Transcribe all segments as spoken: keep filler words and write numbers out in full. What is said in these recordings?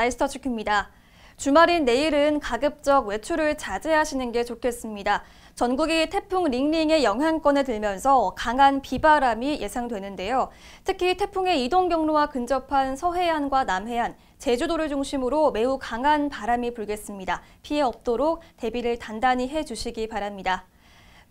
날씨터치큐입니다. 주말인 내일은 가급적 외출을 자제하시는 게 좋겠습니다. 전국이 태풍 링링의 영향권에 들면서 강한 비바람이 예상되는데요. 특히 태풍의 이동 경로와 근접한 서해안과 남해안, 제주도를 중심으로 매우 강한 바람이 불겠습니다. 피해 없도록 대비를 단단히 해주시기 바랍니다.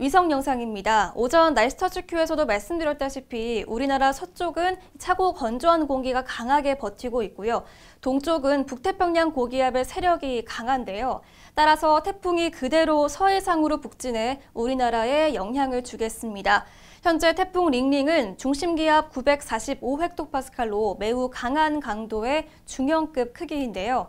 위성 영상입니다. 오전 날씨터치큐에서도 말씀드렸다시피 우리나라 서쪽은 차고 건조한 공기가 강하게 버티고 있고요. 동쪽은 북태평양 고기압의 세력이 강한데요. 따라서 태풍이 그대로 서해상으로 북진해 우리나라에 영향을 주겠습니다. 현재 태풍 링링은 중심기압 구백사십오 헥토파스칼로 매우 강한 강도의 중형급 크기인데요.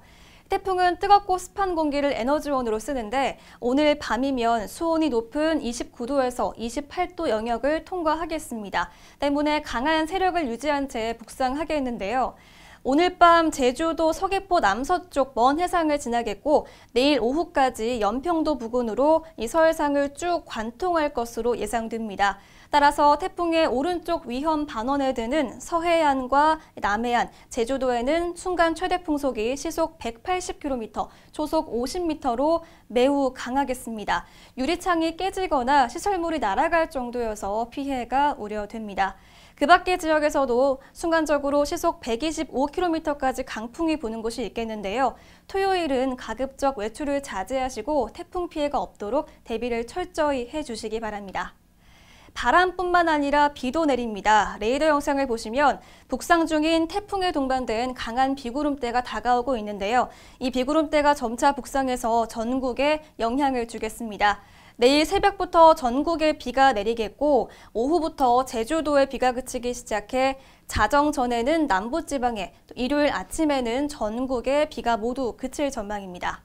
태풍은 뜨겁고 습한 공기를 에너지원으로 쓰는데 오늘 밤이면 수온이 높은 이십구 도에서 이십팔 도 영역을 통과하겠습니다. 때문에 강한 세력을 유지한 채 북상하겠는데요. 오늘 밤 제주도 서귀포 남서쪽 먼 해상을 지나겠고 내일 오후까지 연평도 부근으로 이 서해상을 쭉 관통할 것으로 예상됩니다. 따라서 태풍의 오른쪽 위험 반원에 드는 서해안과 남해안, 제주도에는 순간 최대 풍속이 시속 백팔십 킬로미터, 초속 오십 미터로 매우 강하겠습니다. 유리창이 깨지거나 시설물이 날아갈 정도여서 피해가 우려됩니다. 그 밖의 지역에서도 순간적으로 시속 백이십오 킬로미터까지 강풍이 부는 곳이 있겠는데요. 토요일은 가급적 외출을 자제하시고 태풍 피해가 없도록 대비를 철저히 해주시기 바랍니다. 바람뿐만 아니라 비도 내립니다. 레이더 영상을 보시면 북상 중인 태풍에 동반된 강한 비구름대가 다가오고 있는데요. 이 비구름대가 점차 북상해서 전국에 영향을 주겠습니다. 내일 새벽부터 전국에 비가 내리겠고 오후부터 제주도에 비가 그치기 시작해 자정 전에는 남부지방에, 또 일요일 아침에는 전국에 비가 모두 그칠 전망입니다.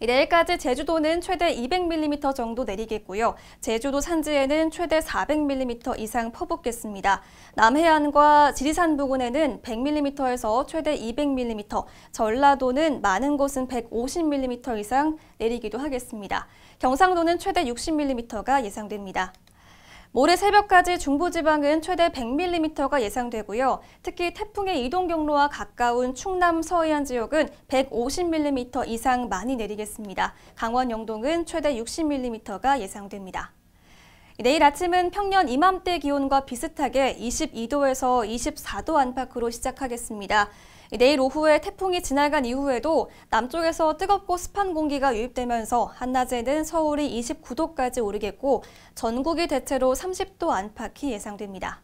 내일까지 제주도는 최대 이백 밀리미터 정도 내리겠고요. 제주도 산지에는 최대 사백 밀리미터 이상 퍼붓겠습니다. 남해안과 지리산 부근에는 백 밀리미터에서 최대 이백 밀리미터, 전라도는 많은 곳은 백오십 밀리미터 이상 내리기도 하겠습니다. 경상도는 최대 육십 밀리미터가 예상됩니다. 모레 새벽까지 중부지방은 최대 백 밀리미터가 예상되고요. 특히 태풍의 이동 경로와 가까운 충남 서해안 지역은 백오십 밀리미터 이상 많이 내리겠습니다. 강원 영동은 최대 육십 밀리미터가 예상됩니다. 내일 아침은 평년 이맘때 기온과 비슷하게 이십이 도에서 이십사 도 안팎으로 시작하겠습니다. 내일 오후에 태풍이 지나간 이후에도 남쪽에서 뜨겁고 습한 공기가 유입되면서 한낮에는 서울이 이십구 도까지 오르겠고 전국이 대체로 삼십 도 안팎이 예상됩니다.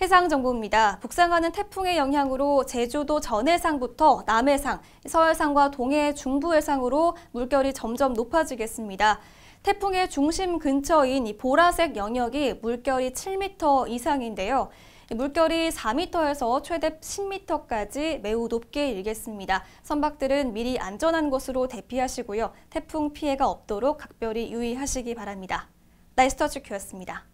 해상 정보입니다. 북상하는 태풍의 영향으로 제주도 전해상부터 남해상, 서해상과 동해 중부해상으로 물결이 점점 높아지겠습니다. 태풍의 중심 근처인 이 보라색 영역이 물결이 칠 미터 이상인데요. 물결이 사 미터에서 최대 십 미터까지 매우 높게 일겠습니다. 선박들은 미리 안전한 곳으로 대피하시고요. 태풍 피해가 없도록 각별히 유의하시기 바랍니다. 날씨터치큐였습니다.